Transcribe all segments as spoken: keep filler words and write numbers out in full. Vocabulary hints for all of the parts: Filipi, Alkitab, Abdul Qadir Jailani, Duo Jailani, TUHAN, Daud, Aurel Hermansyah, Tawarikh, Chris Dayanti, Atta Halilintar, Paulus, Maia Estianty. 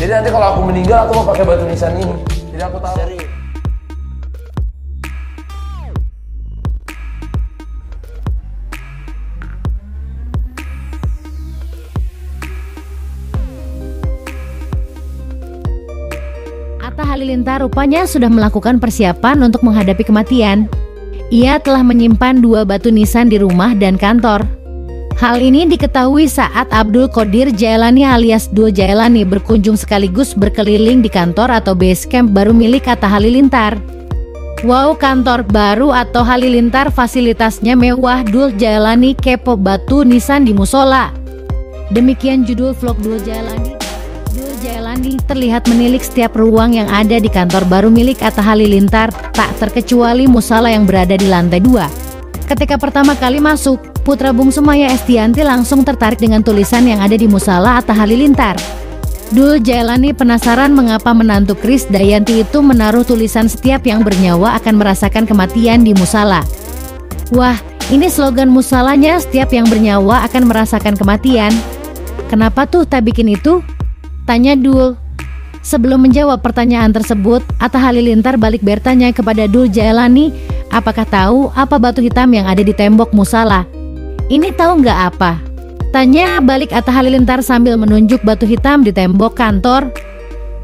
Jadi nanti kalau aku meninggal aku mau pakai batu nisan ini. Jadi aku tahu. Seri. Atta Halilintar rupanya sudah melakukan persiapan untuk menghadapi kematian. Ia telah menyimpan dua batu nisan di rumah dan kantor. Hal ini diketahui saat Abdul Qadir Jailani alias Duo Jailani berkunjung sekaligus berkeliling di kantor atau base camp baru milik Atta Halilintar. Wow, kantor baru atau Halilintar fasilitasnya mewah. Duo Jailani kepo batu nisan di musola. Demikian judul vlog Duo Jailani. Duo Jailani terlihat menilik setiap ruang yang ada di kantor baru milik Atta Halilintar, tak terkecuali musola yang berada di lantai dua. Ketika pertama kali masuk, putra bungsu Maia Estianty langsung tertarik dengan tulisan yang ada di musala Atta Halilintar. Duo Jailani penasaran mengapa menantu Chris Dayanti itu menaruh tulisan setiap yang bernyawa akan merasakan kematian di musala. Wah, ini slogan musalanya, setiap yang bernyawa akan merasakan kematian. Kenapa tuh tak bikin itu? Tanya Duo. Sebelum menjawab pertanyaan tersebut, Atta Halilintar balik bertanya kepada Duo Jailani, apakah tahu apa batu hitam yang ada di tembok musala? Ini tahu nggak apa? Tanya balik Atta Halilintar sambil menunjuk batu hitam di tembok kantor.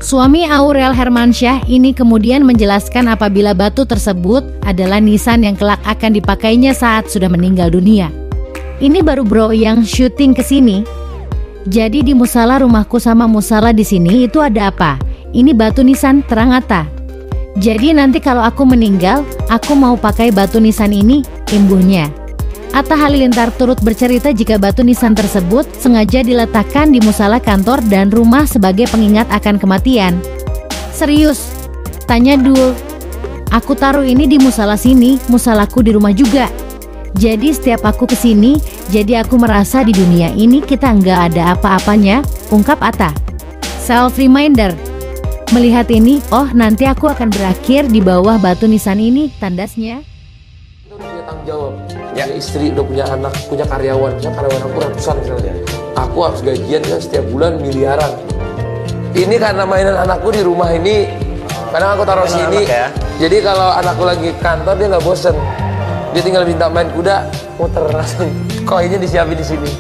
Suami Aurel Hermansyah ini kemudian menjelaskan apabila batu tersebut adalah nisan yang kelak akan dipakainya saat sudah meninggal dunia. Ini baru bro yang syuting kesini. Jadi di musala rumahku sama musala di sini itu ada apa? Ini batu nisan, terang Atta. Jadi nanti kalau aku meninggal, aku mau pakai batu nisan ini, imbuhnya. Atta Halilintar turut bercerita jika batu nisan tersebut sengaja diletakkan di musala kantor dan rumah sebagai pengingat akan kematian. Serius? Tanya Duo. Aku taruh ini di musala sini, musalaku di rumah juga. Jadi setiap aku kesini, jadi aku merasa di dunia ini kita nggak ada apa-apanya, ungkap Atta. Self reminder. Melihat ini, oh nanti aku akan berakhir di bawah batu nisan ini, tandasnya. Tanggung jawab, ya. Punya istri, udah punya anak, punya karyawan, punya karyawan aku ratusan misalnya. Aku harus gajian kan setiap bulan miliaran. Ini karena mainan anakku di rumah ini, karena aku taruh sini. Ya. Jadi kalau anakku lagi kantor dia nggak bosen, dia tinggal minta main kuda, muter langsung. Koinnya disiapin di sini.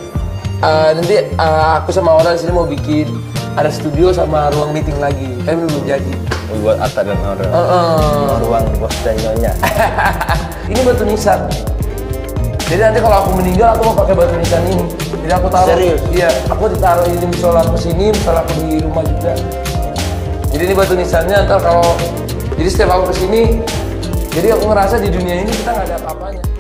Uh, nanti uh, aku sama orang di sini mau bikin ada studio sama ruang meeting lagi, tapi belum jadi. Buat Atta dan Aurel, uh -uh. ruang bos dan nyonya. Ini batu nisan. Jadi nanti kalau aku meninggal aku mau pakai batu nisan ini. Jadi aku taruh. Serius? Iya. Aku ditaruh ini musola aku sini, musola aku di rumah juga. Jadi ini batu nisannya. Ntar kalau jadi setiap aku kesini, jadi aku ngerasa di dunia ini kita nggak ada apa-apanya.